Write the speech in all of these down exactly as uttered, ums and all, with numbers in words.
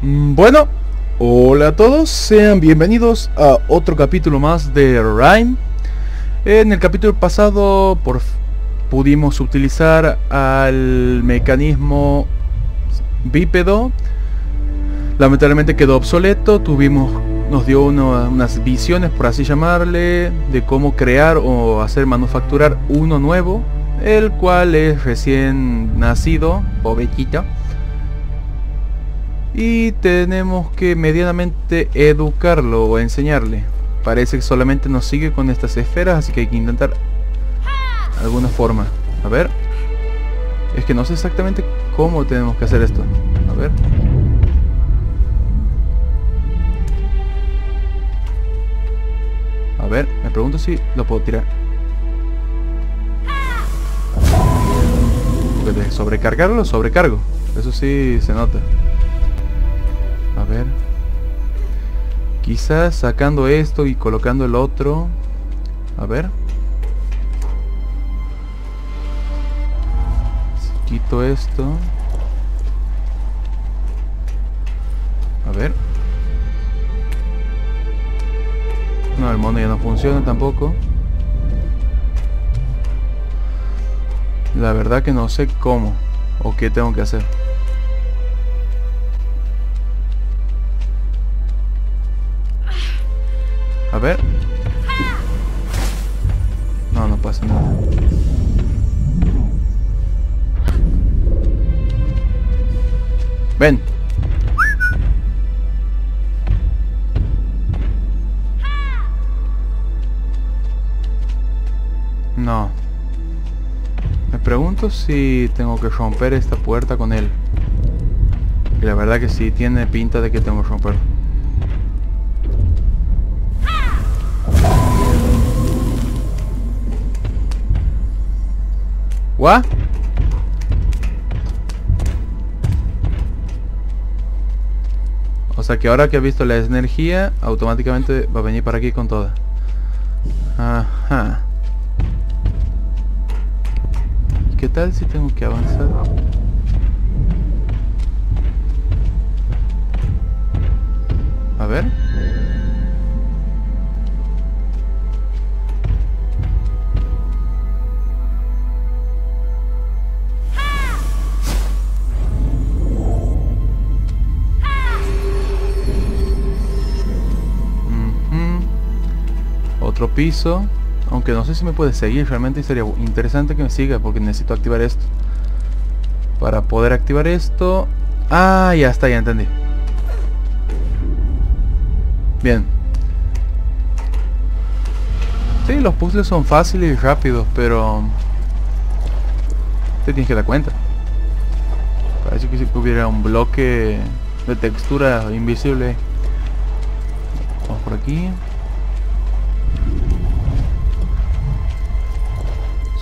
Bueno, hola a todos, sean bienvenidos a otro capítulo más de RIME. En el capítulo pasado por, pudimos utilizar al mecanismo bípedo. Lamentablemente quedó obsoleto, tuvimos, nos dio uno, unas visiones, por así llamarle, de cómo crear o hacer manufacturar uno nuevo, el cual es recién nacido, ovejita. Y tenemos que medianamente educarlo o enseñarle. Parece que solamente nos sigue con estas esferas, así que hay que intentar alguna forma. A ver. Es que no sé exactamente cómo tenemos que hacer esto. A ver. A ver, me pregunto si lo puedo tirar. Porque de sobrecargarlo, sobrecargo. Eso sí se nota. A ver, quizás sacando esto y colocando el otro. A ver, quito esto. A ver. No, el mono ya no funciona tampoco. La verdad que no sé cómo o qué tengo que hacer. A ver. No, no pasa nada. Ven. No. Me pregunto si tengo que romper esta puerta con él. Y la verdad que sí, tiene pinta de que tengo que romper. ¿What? O sea que ahora que ha visto la energía, automáticamente va a venir para aquí con toda. Ajá. ¿Qué tal si tengo que avanzar? A ver. Piso, aunque no sé si me puede seguir, realmente sería interesante que me siga porque necesito activar esto. Para poder activar esto, ah, ya está, ya entendí. Bien. Sí, los puzzles son fáciles y rápidos, pero te tienes que dar cuenta. Parece que si hubiera un bloque de textura invisible. Vamos por aquí.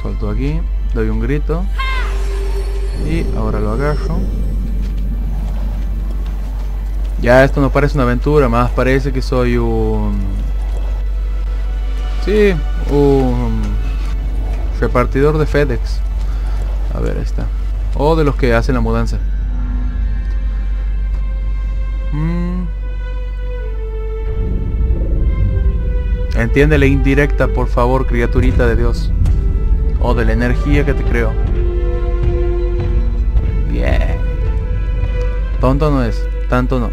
Salto aquí, doy un grito y ahora lo agarro. Ya esto no parece una aventura, más parece que soy un... Sí, un repartidor de FedEx. A ver, ahí está. O de los que hacen la mudanza. Mm. Entiende la indirecta, por favor, criaturita de Dios. O de la energía que te creo. Bien. Yeah. Tonto no es, tanto no.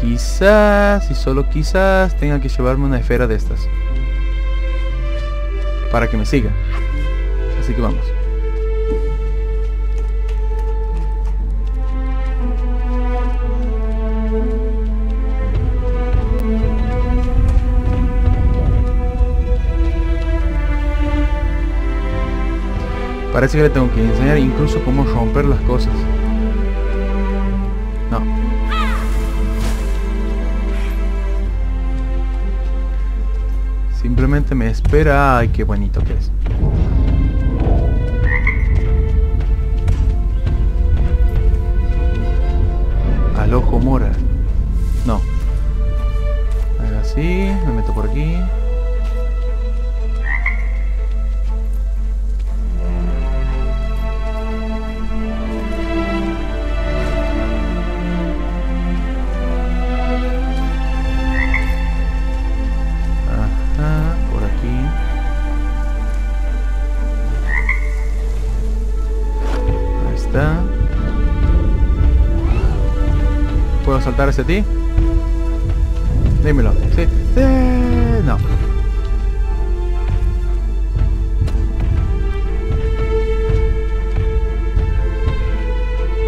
Quizás, y solo quizás, tenga que llevarme una esfera de estas. Para que me siga. Así que vamos. Parece que le tengo que enseñar incluso cómo romper las cosas. No. Simplemente me espera. Ay, qué bonito que es. Al ojo mora. No. Hago así, me meto por aquí. está. ¿Puedo saltar ese ti? Dímelo. Sí. Sí. No.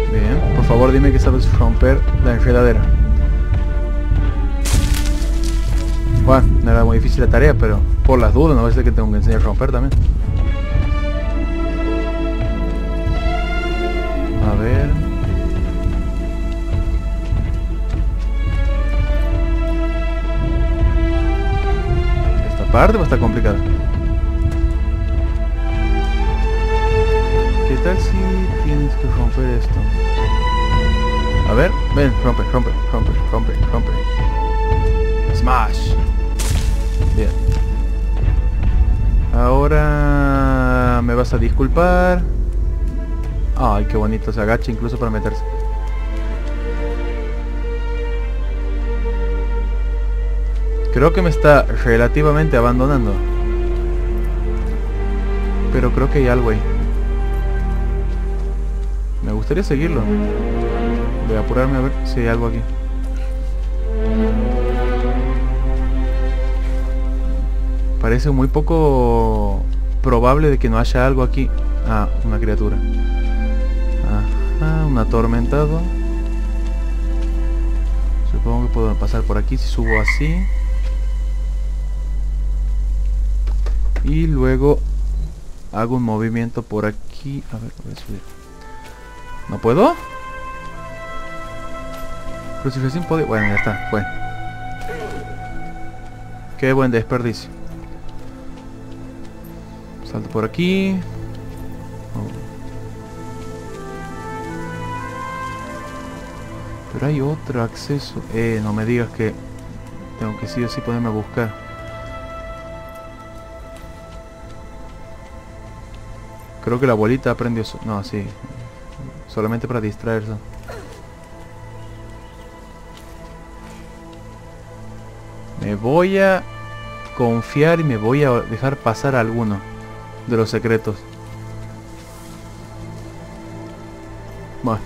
Bien. Por favor, dime que sabes romper la enredadera. Bueno, no era muy difícil la tarea, pero por las dudas, no va a ser que tengo que enseñar a romper también. A ver... Esta parte va a estar complicada. ¿Qué tal si tienes que romper esto? A ver, ven, rompe, rompe, rompe, rompe, rompe. Smash. Bien. Ahora me vas a disculpar. Ay, qué bonito, se agacha incluso para meterse. Creo que me está relativamente abandonando. Pero creo que hay algo ahí. Me gustaría seguirlo. Voy a apurarme a ver si hay algo aquí. Parece muy poco probable de que no haya algo aquí. Ah, una criatura. Ajá, un atormentado. Supongo que puedo pasar por aquí si subo así. Y luego hago un movimiento por aquí. A ver, voy a subir. ¿No puedo? Crucifixión puede... Bueno, ya está, fue. Qué buen desperdicio. Salto por aquí. Pero hay otro acceso. Eh, no me digas que tengo que sí o sí ponerme a buscar. Creo que la abuelita aprendió eso. No, sí. Solamente para distraerse. Me voy a confiar y me voy a dejar pasar a alguno de los secretos. Bueno.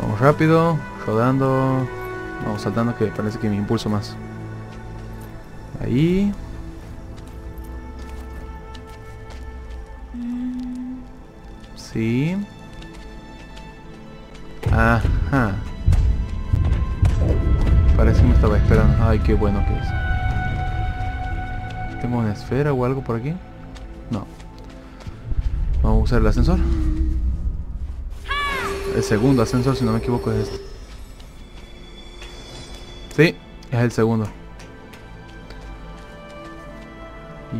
Vamos rápido. Rodando, vamos saltando, que parece que me impulso más. Ahí. Sí. Ajá. Parece que me estaba esperando. Ay, qué bueno que es. ¿Tengo una esfera o algo por aquí? No. Vamos a usar el ascensor. El segundo ascensor, si no me equivoco, es este. Sí, es el segundo.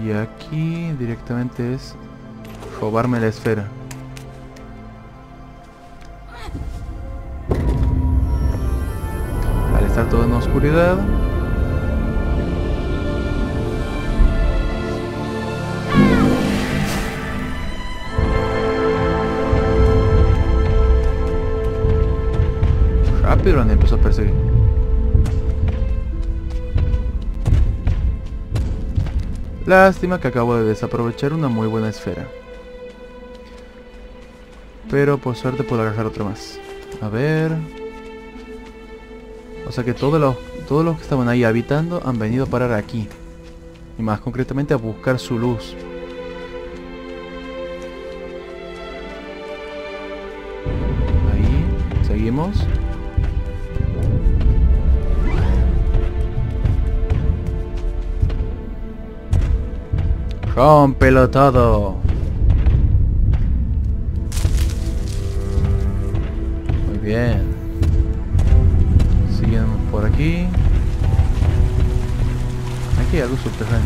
Y aquí directamente es robarme la esfera. Al estar todo en oscuridad. Rápido, Andy empezó a perseguir. Lástima que acabo de desaprovechar una muy buena esfera. Pero por suerte puedo agarrar otra más. A ver... O sea que todos los, todos los que estaban ahí habitando han venido a parar aquí. Y más concretamente a buscar su luz. Ahí, seguimos. ¡Rómpelo todo! Muy bien. Seguimos por aquí. Aquí hay algo subterráneo.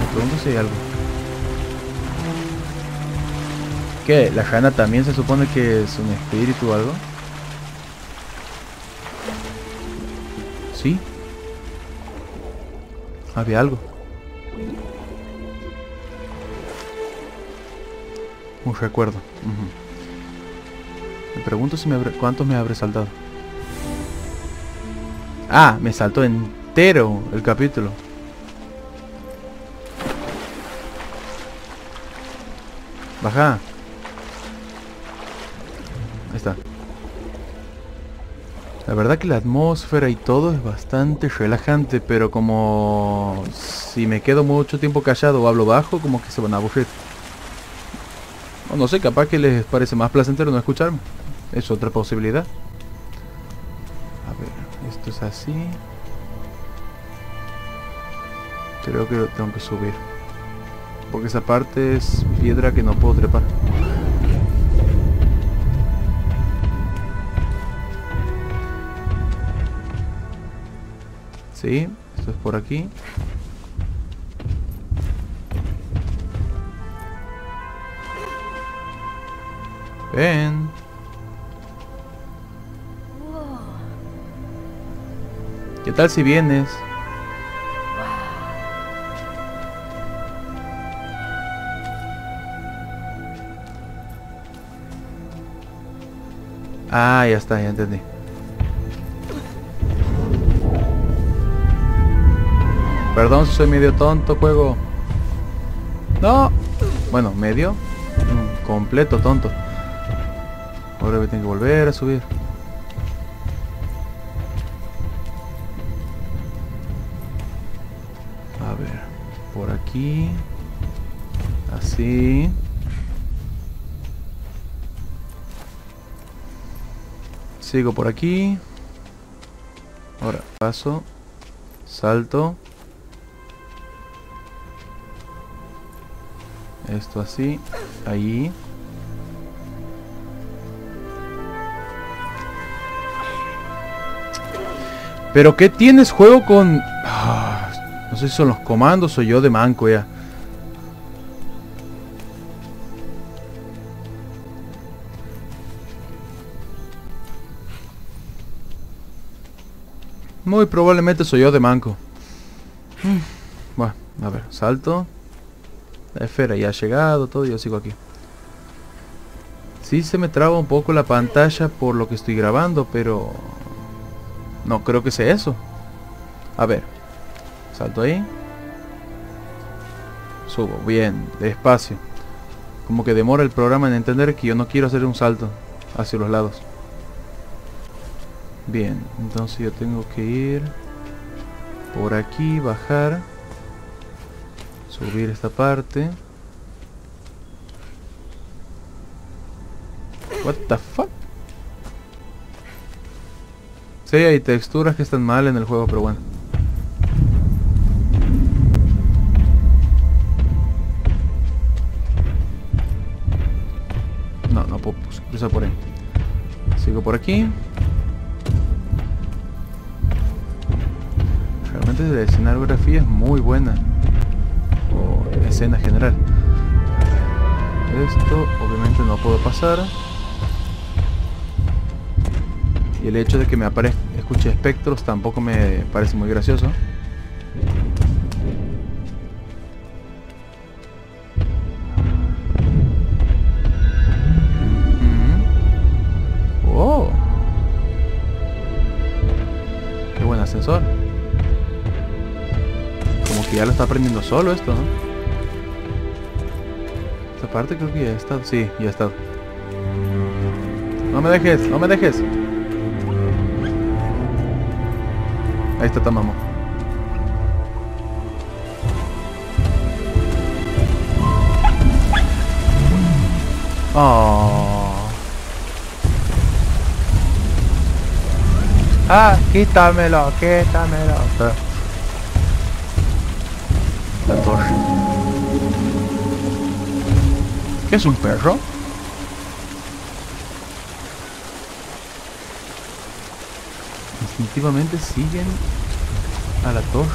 Me pregunto si hay algo. ¿Qué? ¿La rana también se supone que es un espíritu o algo? ¿Sí? Había algo. Un recuerdo. Uh-huh. Me pregunto si me habré, cuántos me habré saltado. Ah, me saltó entero el capítulo. Baja. La verdad que la atmósfera y todo es bastante relajante, pero como si me quedo mucho tiempo callado o hablo bajo, como que se van a aburrir. No, no sé, capaz que les parece más placentero no escucharme. Es otra posibilidad. A ver, esto es así. Creo que lo tengo que subir, porque esa parte es piedra que no puedo trepar. Sí, esto es por aquí. Ven. ¿Qué tal si vienes? Ah, ya está, ya entendí. Perdón si soy medio tonto, juego. No. Bueno, medio. Mm, completo tonto. Ahora me tengo que volver a subir. A ver, por aquí. Así. Sigo por aquí. Ahora paso. Salto. Esto así. Ahí. Pero ¿qué tienes juego con...? Ah, no sé si son los comandos o yo de manco ya. Muy probablemente soy yo de manco. Bueno, a ver, salto. La esfera ya ha llegado, todo, yo sigo aquí. Sí se me traba un poco la pantalla por lo que estoy grabando, pero... no creo que sea eso. A ver. Salto ahí. Subo, bien, despacio. Como que demora el programa en entender que yo no quiero hacer un salto hacia los lados. Bien, entonces yo tengo que ir por aquí, bajar, subir esta parte. What the fuck? Sí, hay texturas que están mal en el juego, pero bueno. No, no puedo cruzar por ahí. Sigo por aquí. La escenografía es muy buena, o escena general. Esto obviamente no puedo pasar, y el hecho de que me aparezca, escuche espectros tampoco me parece muy gracioso. Mm-hmm. Oh, qué buen ascensor. Que ya lo está aprendiendo solo esto, ¿no? Esta parte creo que ya está. Sí, ya está. No me dejes, no me dejes. Ahí está, tomamos. Oh. Ah, quítamelo, quítamelo. La torre. ¿Qué es un perro? Instintivamente siguen a la torre.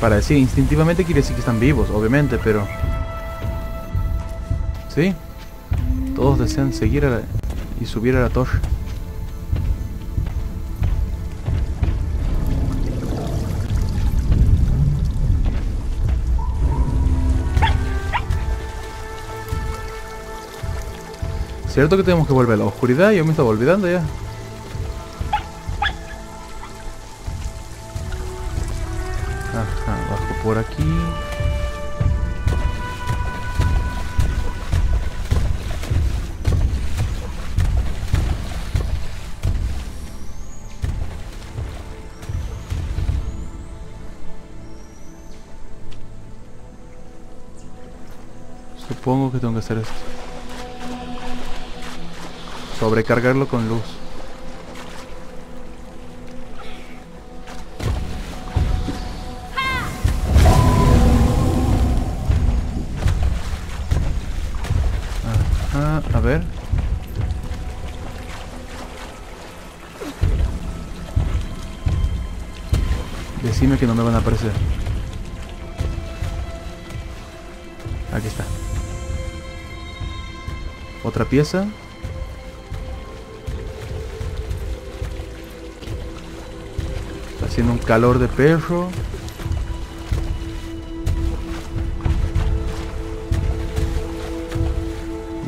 Para decir instintivamente quiere decir que están vivos, obviamente, pero... sí. Todos desean seguir a la... y subir a la torre. Cierto que tenemos que volver a la oscuridad, yo me estaba olvidando ya. Ajá, bajo por aquí. Supongo que tengo que hacer esto. Sobrecargarlo con luz. Ajá, a ver. Decime que no me van a aparecer. Aquí está. Otra pieza. Está haciendo un calor de perro.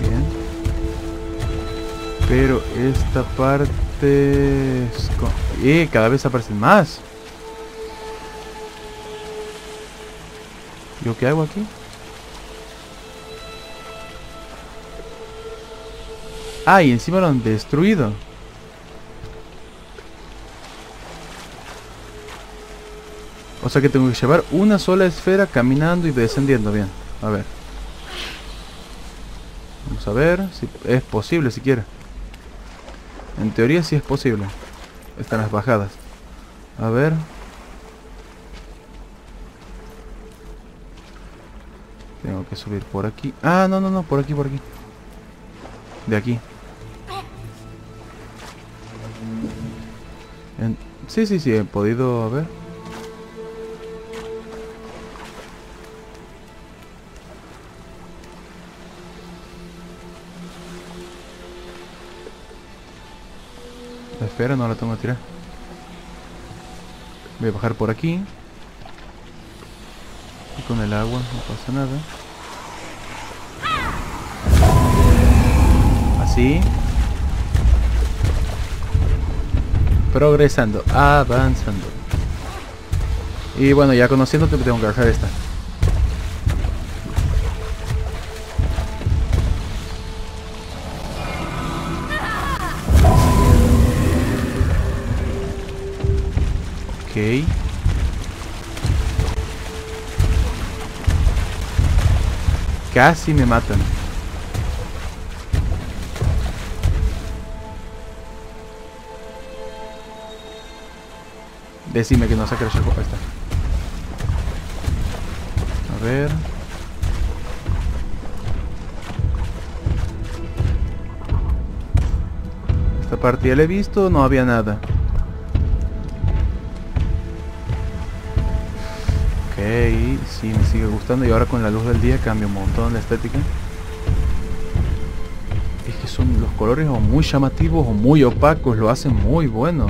Bien. Pero esta parte... es con... ¡Eh! Cada vez aparecen más. ¿Yo qué hago aquí? Ah, y encima lo han destruido. O sea que tengo que llevar una sola esfera caminando y descendiendo. Bien, a ver. Vamos a ver si es posible siquiera. En teoría sí es posible. Están las bajadas. A ver. Tengo que subir por aquí. Ah, no, no, no, por aquí, por aquí. De aquí. En... Sí, sí, sí, he podido... A ver. La esfera no la tengo que tirar. Voy a bajar por aquí. Y con el agua no pasa nada. Así. Progresando, avanzando. Y bueno, ya conociéndote tengo que bajar esta. Ok. Casi me matan. Decime que no saque la chaco. Ahí está. A ver. Esta parte ya la he visto, no había nada. Ok, sí, me sigue gustando. Y ahora con la luz del día cambia un montón la estética. Es que son los colores o muy llamativos o muy opacos. Lo hacen muy bueno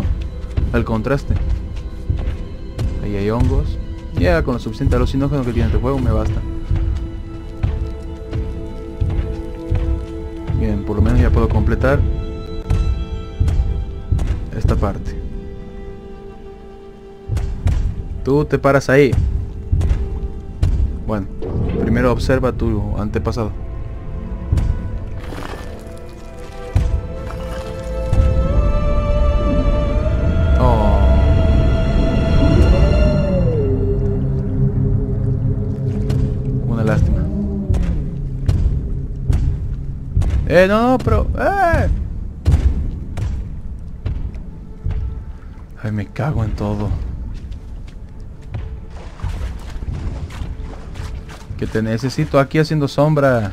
el contraste. Ahí hay hongos. Ya, yeah, con lo suficiente alucinógeno que tiene este juego me basta. Bien, por lo menos ya puedo completar esta parte. Tú te paras ahí. Bueno, primero observa tu antepasado. Eh, no, no, pero... Eh. Ay, me cago en todo. Que te necesito aquí haciendo sombra.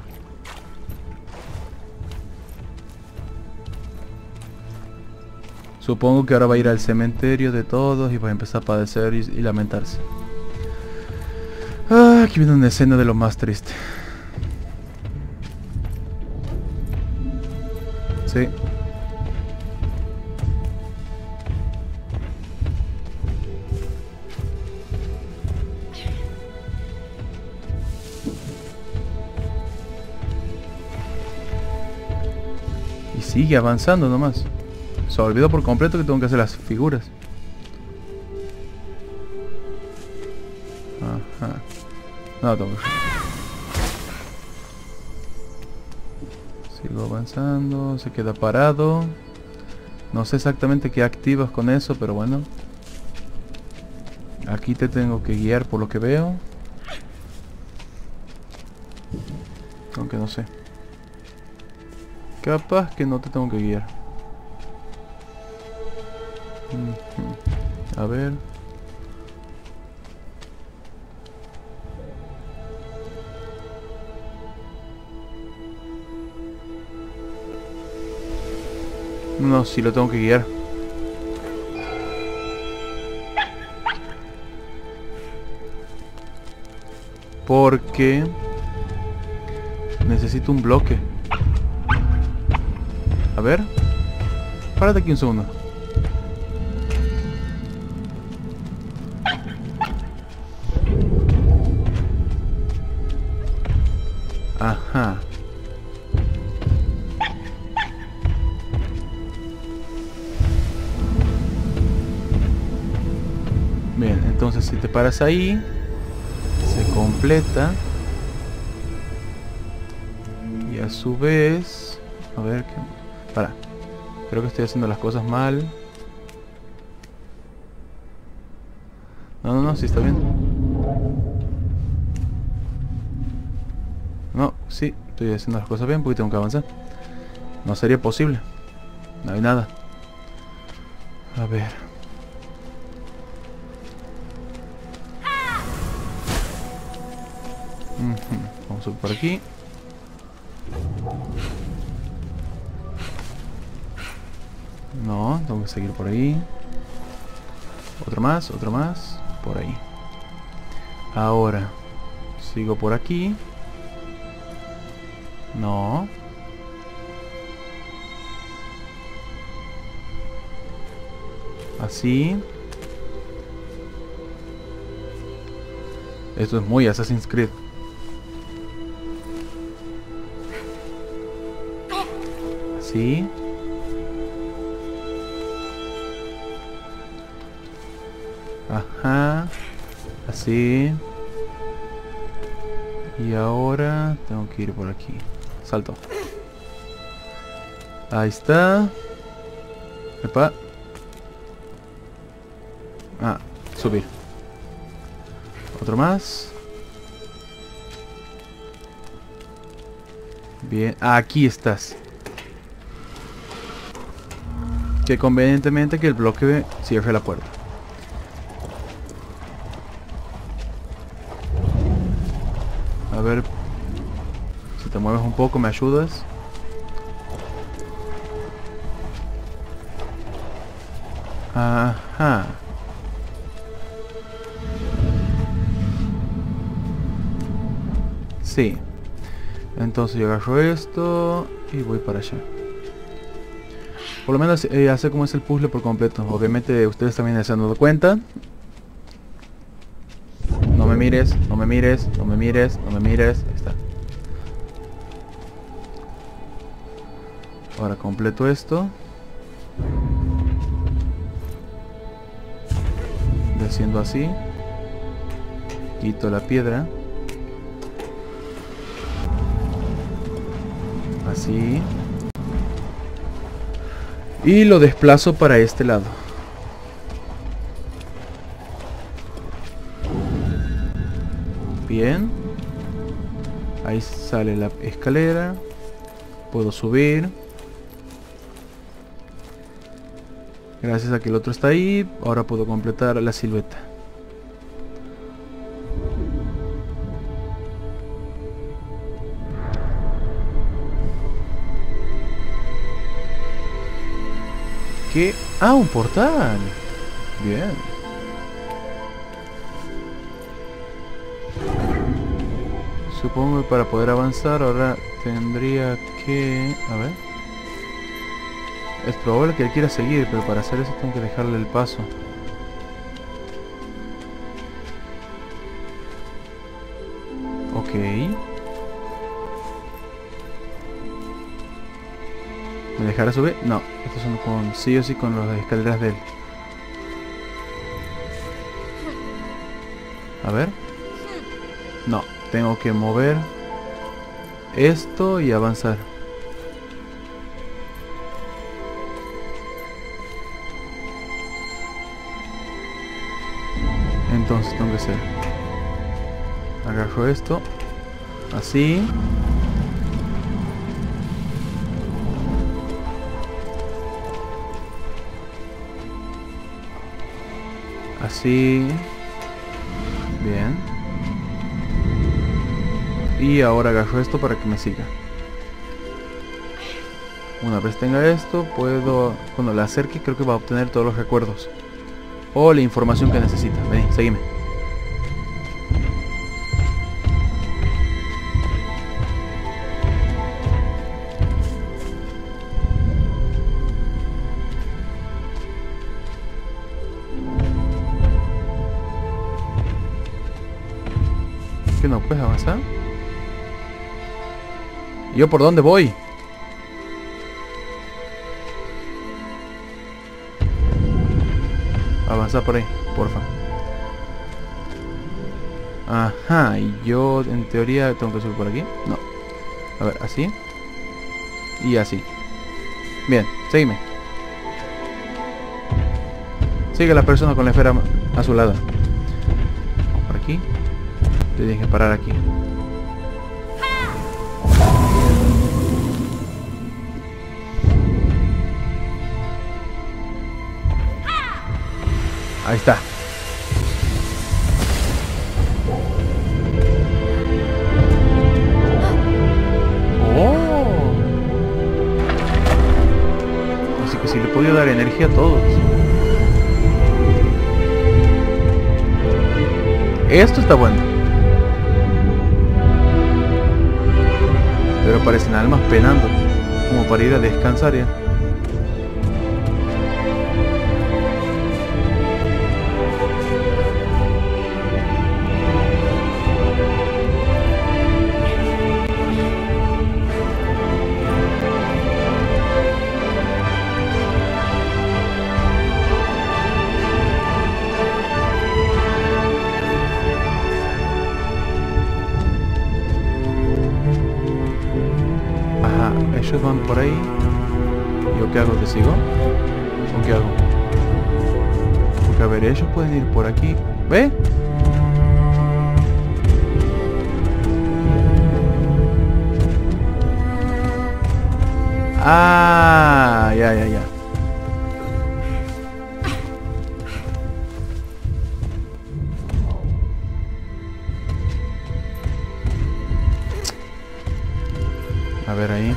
Supongo que ahora va a ir al cementerio de todos y va a empezar a padecer y, y lamentarse. Ah, aquí viene una escena de lo más triste. Sí. Y sigue avanzando nomás. Se olvidó por completo que tengo que hacer las figuras. Ajá. No, tengo que... Sigo avanzando, se queda parado. No sé exactamente qué activas con eso, pero bueno. Aquí te tengo que guiar por lo que veo. Aunque no sé. Capaz que no te tengo que guiar. A ver. No, si sí, lo tengo que guiar. Porque necesito un bloque. A ver. Párate aquí un segundo. Ajá. Bien, entonces si te paras ahí, se completa. Y a su vez... A ver... ¿qué? Para. Creo que estoy haciendo las cosas mal. No, no, no, sí está bien. No, sí, estoy haciendo las cosas bien porque tengo que avanzar. No sería posible. No hay nada. A ver... Vamos a subir por aquí. No, tengo que seguir por ahí. Otro más, otro más. Por ahí. Ahora sigo por aquí. No. Así. Esto es muy Assassin's Creed. Sí. Ajá. Así. Y ahora tengo que ir por aquí. Salto. Ahí está. Epa. Ah, subir. Otro más. Bien. Aquí estás. Que convenientemente que el bloque cierre la puerta. A ver. Si te mueves un poco me ayudas. Ajá. Sí. Entonces yo agarro esto y voy para allá. Por lo menos eh, hace como es el puzzle por completo. Obviamente ustedes también se han dado cuenta. No me mires, no me mires, no me mires, no me mires. Ahí está. Ahora completo esto. Desciendo así. Quito la piedra. Así. Y lo desplazo para este lado. Bien. Ahí sale la escalera. Puedo subir. Gracias a que el otro está ahí. Ahora puedo completar la silueta. ¿Qué? Ah, un portal. Bien. Supongo que para poder avanzar ahora tendría que... A ver. Es probable que él quiera seguir, pero para hacer eso tengo que dejarle el paso. Ok. ¿Me dejará subir? No. Estos son con sí o sí con las escaleras de él. A ver. No, tengo que mover esto y avanzar. Entonces tengo que hacer. Agarro esto. Así. Así. Bien. Y ahora agarro esto para que me siga. Una vez tenga esto, puedo... Cuando le acerque, creo que va a obtener todos los recuerdos. O la información que necesita. Ven, seguime. ¿Qué no puedes avanzar? ¿Y yo por dónde voy? Avanza por ahí, porfa. Ajá, y yo en teoría tengo que subir por aquí. No. A ver, así. Y así. Bien, sígueme. Sigue a la persona con la esfera azulada. Vamos por aquí. Te dije parar aquí. Ahí está. Oh. Así que sí le he podido dar energía a todos. Esto está bueno. Pero parecen almas penando, como para ir a descansar ya. Van por ahí. ¿Yo qué hago? ¿Te sigo? ¿O qué hago? Porque a ver, ellos pueden ir por aquí. ¿Ve? Ah, ya, ya, ya. A ver ahí.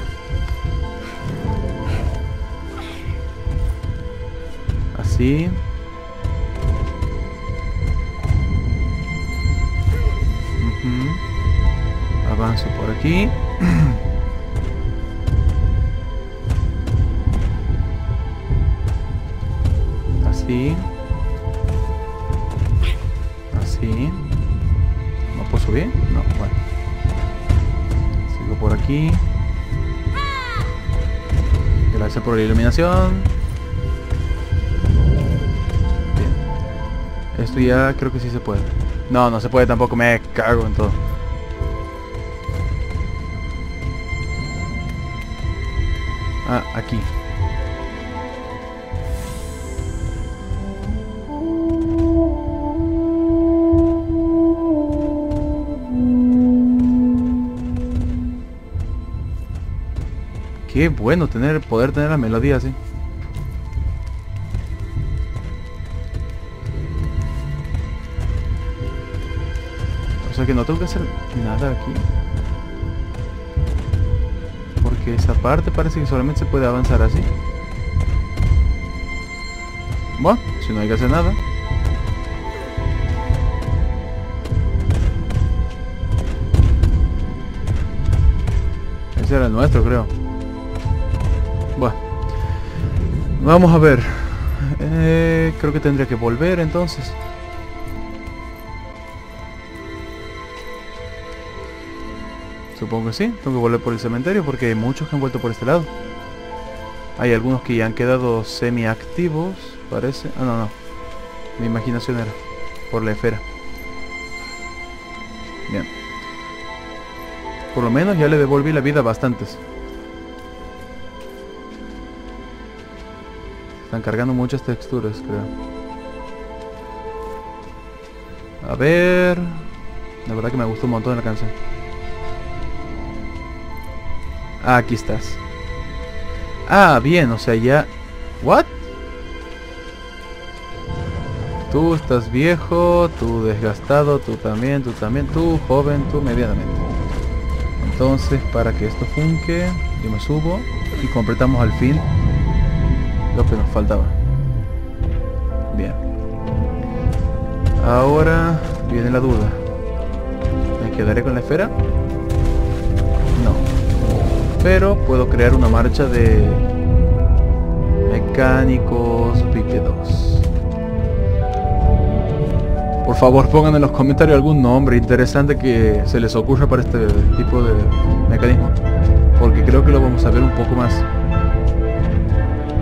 Así. Uh-huh. Avanzo por aquí. Así. Así. ¿No puedo subir? No, bueno. Sigo por aquí. Gracias por la iluminación. Esto ya creo que sí se puede. No, no se puede tampoco, me cago en todo. Ah, aquí. Qué bueno tener, poder tener la melodía así. O sea que no tengo que hacer nada aquí. Porque esa parte parece que solamente se puede avanzar así. Bueno, si no hay que hacer nada. Ese era el nuestro, creo. Bueno. Vamos a ver. Eh, creo que tendría que volver entonces. Supongo que sí, tengo que volver por el cementerio porque hay muchos que han vuelto por este lado. Hay algunos que ya han quedado semiactivos, parece. Ah, no, no. Mi imaginación era por la esfera. Bien. Por lo menos ya le devolví la vida a bastantes. Están cargando muchas texturas, creo. A ver... La verdad que me gustó un montón la canción. Ah, aquí estás. Ah, bien, o sea, ya... ¿What? Tú estás viejo, tú desgastado, tú también, tú también, tú joven, tú medianamente. Entonces, para que esto funque, yo me subo y completamos al fin lo que nos faltaba. Bien. Ahora viene la duda. ¿Me quedaré con la esfera? No. Pero puedo crear una marcha de mecánicos bípedos. Por favor, pongan en los comentarios algún nombre interesante que se les ocurra para este tipo de mecanismo, porque creo que lo vamos a ver un poco más.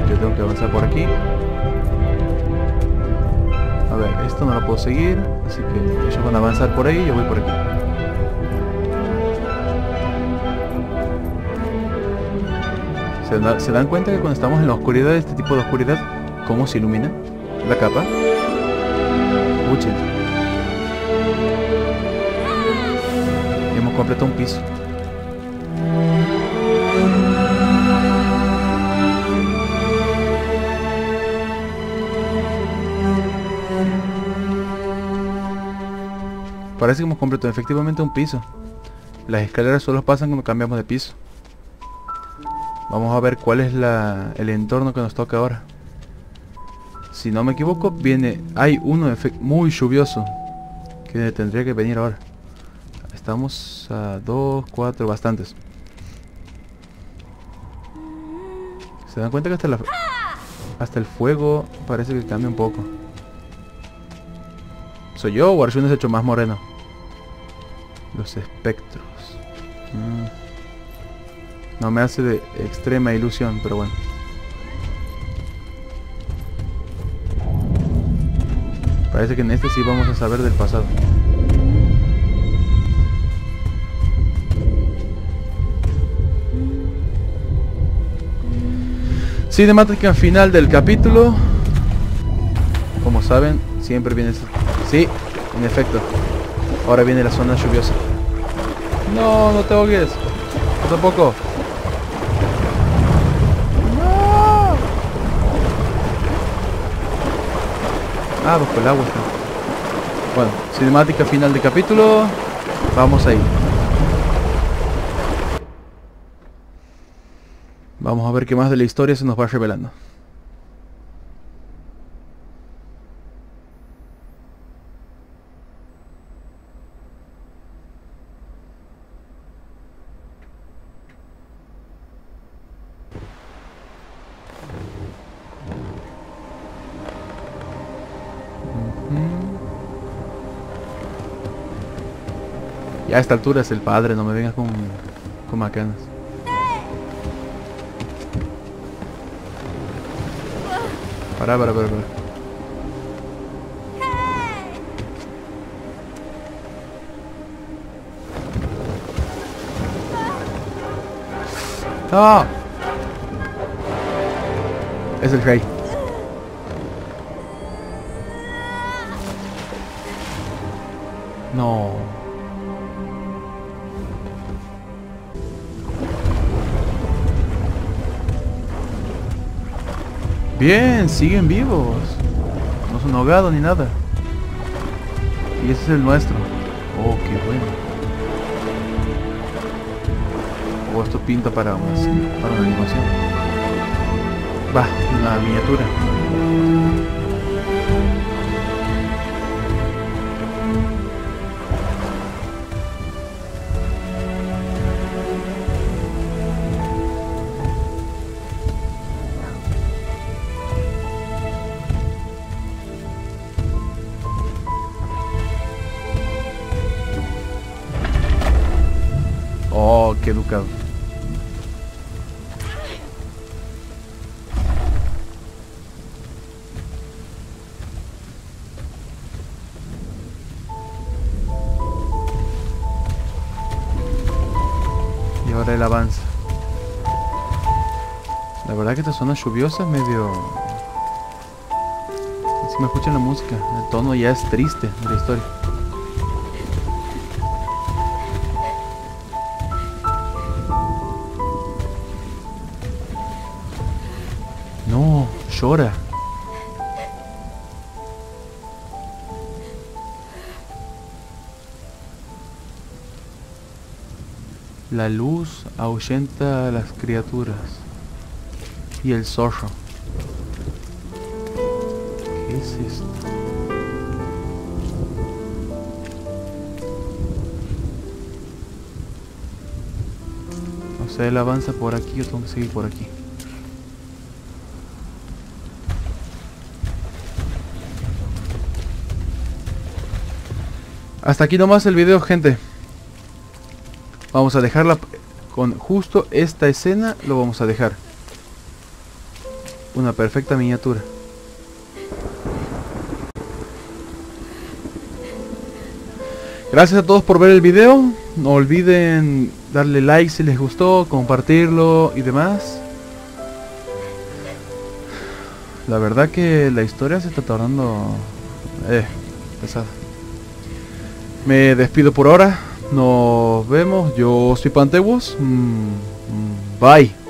Yo tengo que avanzar por aquí. A ver, esto no lo puedo seguir, así que ellos van a avanzar por ahí y yo voy por aquí. ¿Se, da, ¿Se dan cuenta que cuando estamos en la oscuridad, este tipo de oscuridad, cómo se ilumina la capa? Muchísimo. Hemos completado un piso. Parece que hemos completado efectivamente un piso. Las escaleras solo pasan cuando cambiamos de piso. Vamos a ver cuál es la, el entorno que nos toca ahora. Si no me equivoco, viene... Hay uno muy lluvioso que tendría que venir ahora. Estamos a dos, cuatro, bastantes. Se dan cuenta que hasta, la, hasta el fuego parece que cambia un poco. ¿Soy yo o Arjun es hecho más moreno? Los espectros. Mm. No me hace de extrema ilusión, pero bueno. Parece que en este sí vamos a saber del pasado. Cinemática final del capítulo. Como saben, siempre viene... Sí, en efecto. Ahora viene la zona lluviosa. No, no te ahogues. Yo tampoco. No. Ah, bajo el agua está. Bueno, cinemática final de capítulo. Vamos ahí. Vamos a ver qué más de la historia se nos va revelando. A esta altura es el padre, no me vengas con, con macanas. Pará, pará, pará, pará. ¡No! Es el rey. No. Bien, siguen vivos. No son ahogados ni nada. Y ese es el nuestro. Oh, qué bueno. Oh, esto pinta para una, para una animación. Va, una miniatura. Qué educado. Y ahora él avanza. La verdad que esta zona lluviosa es medio... Si me escuchan la música, el tono ya es triste de la historia. Llora. La luz ahuyenta a las criaturas. Y el zorro. ¿Qué es esto? O sea, él avanza por aquí, yo tengo que seguir por aquí. Hasta aquí nomás el video, gente. Vamos a dejarla con justo esta escena, lo vamos a dejar. Una perfecta miniatura. Gracias a todos por ver el video. No olviden darle like si les gustó, compartirlo y demás. La verdad que la historia se está tornando eh, pesada. Me despido por ahora. Nos vemos. Yo soy Pantewos. Bye.